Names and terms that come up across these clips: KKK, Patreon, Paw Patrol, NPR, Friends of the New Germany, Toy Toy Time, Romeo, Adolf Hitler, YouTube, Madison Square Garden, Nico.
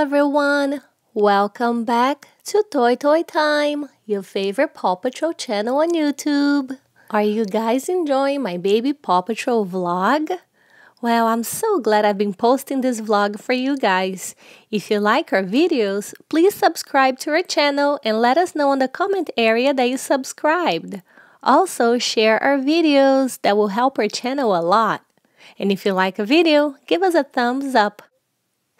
everyone! Welcome back to Toy Toy Time, your favorite Paw Patrol channel on YouTube. Are you guys enjoying my baby Paw Patrol vlog? Well, I'm so glad I've been posting this vlog for you guys. If you like our videos, please subscribe to our channel and let us know in the comment area that you subscribed. Also, share our videos, that will help our channel a lot. And if you like a video, give us a thumbs up.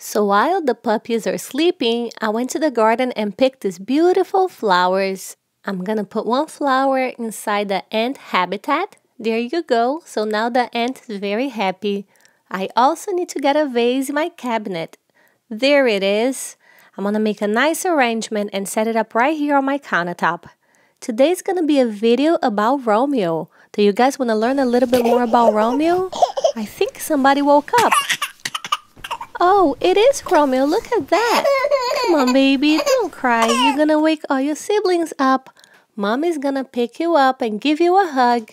So while the puppies are sleeping, I went to the garden and picked these beautiful flowers. I'm gonna put one flower inside the ant habitat. There you go, so now the ant is very happy. I also need to get a vase in my cabinet. There it is. I'm gonna make a nice arrangement and set it up right here on my countertop. Today's gonna be a video about Romeo. Do you guys wanna learn a little bit more about Romeo? I think somebody woke up. Oh, it is Romeo, look at that. Come on, baby, don't cry. You're gonna wake all your siblings up. Mommy's gonna pick you up and give you a hug.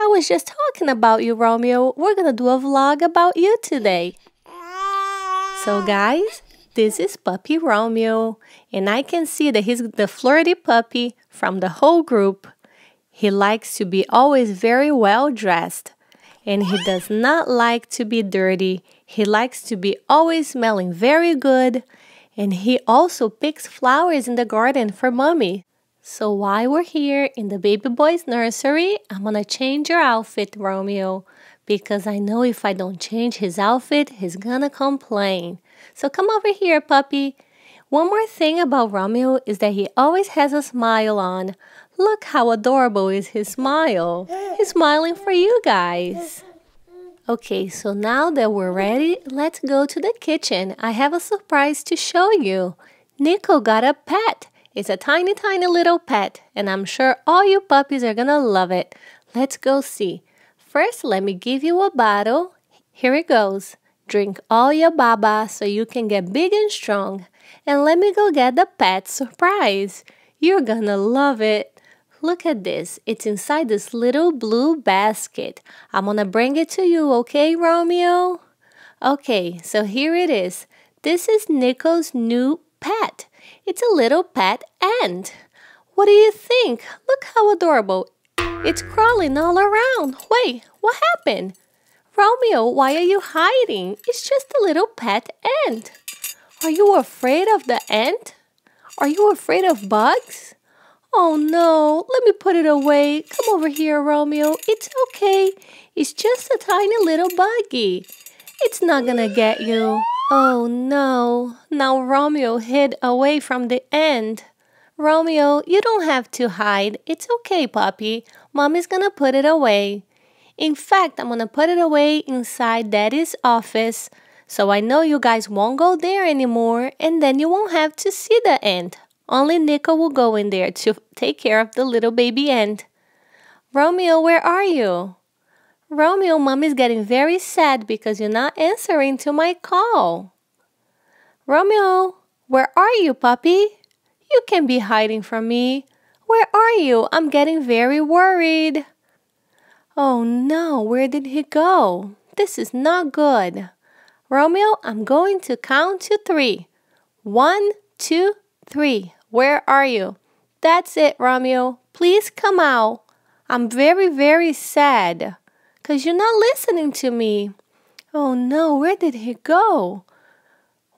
I was just talking about you, Romeo. We're gonna do a vlog about you today. So guys, this is puppy Romeo, and I can see that he's the flirty puppy from the whole group. He likes to be always very well dressed, and he does not like to be dirty. He likes to be always smelling very good, and he also picks flowers in the garden for mommy. So while we're here in the baby boy's nursery, I'm gonna change your outfit, Romeo, because I know if I don't change his outfit, he's gonna complain. So come over here, puppy. One more thing about Romeo is that he always has a smile on. Look how adorable is his smile. He's smiling for you guys. Okay, so now that we're ready, let's go to the kitchen. I have a surprise to show you. Nico got a pet. It's a tiny, tiny little pet, and I'm sure all you puppies are gonna love it. Let's go see. First, let me give you a bottle. Here it goes. Drink all your baba so you can get big and strong. And let me go get the pet surprise. You're gonna love it. Look at this. It's inside this little blue basket. I'm gonna bring it to you, okay, Romeo? Okay, so here it is. This is Nico's new pet. It's a little pet ant. What do you think? Look how adorable. It's crawling all around. Wait, what happened? Romeo, why are you hiding? It's just a little pet ant. Are you afraid of the ant? Are you afraid of bugs? Oh no, let me put it away. Come over here, Romeo. It's okay. It's just a tiny little buggy. It's not gonna get you. Oh no, now Romeo hid away from the ant. Romeo, you don't have to hide. It's okay, puppy. Mommy's gonna put it away. In fact, I'm gonna put it away inside Daddy's office. So I know you guys won't go there anymore, and then you won't have to see the ant. Only Nico will go in there to take care of the little baby ant. Romeo, where are you? Romeo, Mom is getting very sad because you're not answering to my call. Romeo, where are you, puppy? You can't be hiding from me. Where are you? I'm getting very worried. Oh no, where did he go? This is not good. Romeo, I'm going to count to 3. 1, 2, 3. Where are you? That's it, Romeo. Please come out. I'm very, very sad because you're not listening to me. Oh no, where did he go?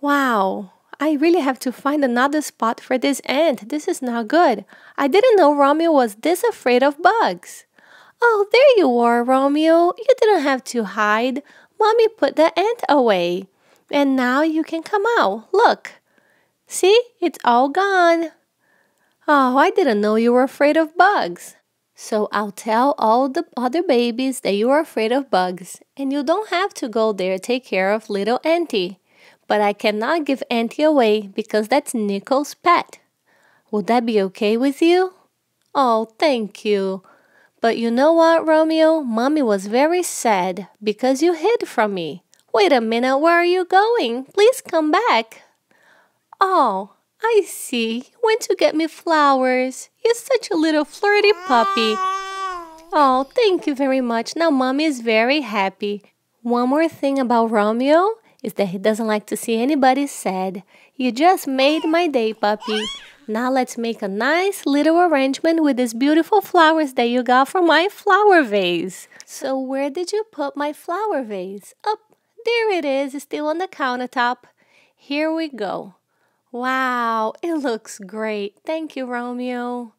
Wow, I really have to find another spot for this ant. This is not good. I didn't know Romeo was this afraid of bugs. Oh, there you are, Romeo. You didn't have to hide. Mommy put the ant away, and now you can come out. Look, see, it's all gone. Oh, I didn't know you were afraid of bugs. So I'll tell all the other babies that you are afraid of bugs, and you don't have to go there to take care of little Auntie. But I cannot give Auntie away because that's Nico's pet. Would that be okay with you? Oh, thank you. But you know what, Romeo? Mommy was very sad because you hid from me. Wait a minute, where are you going? Please come back. Oh, I see. You went to get me flowers. You're such a little flirty puppy. Oh, thank you very much. Now Mommy is very happy. One more thing about Romeo is that he doesn't like to see anybody sad. You just made my day, puppy. Now let's make a nice little arrangement with these beautiful flowers that you got from my flower vase. So where did you put my flower vase? Up, there it is, still on the countertop. Here we go. Wow, it looks great. Thank you, Romeo.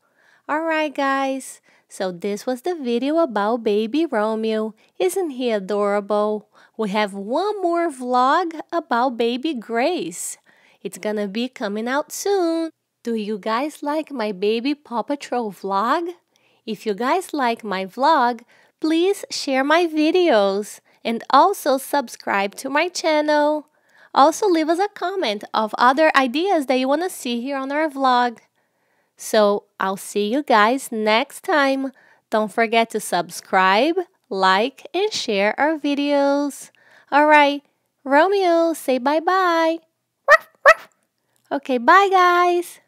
Alright, guys. So this was the video about baby Romeo. Isn't he adorable? We have one more vlog about baby Grace. It's gonna be coming out soon. Do you guys like my baby Paw Patrol vlog? If you guys like my vlog, please share my videos and also subscribe to my channel. Also leave us a comment of other ideas that you want to see here on our vlog. So I'll see you guys next time. Don't forget to subscribe, like, and share our videos. Alright, Romeo, say bye-bye. Okay, bye guys.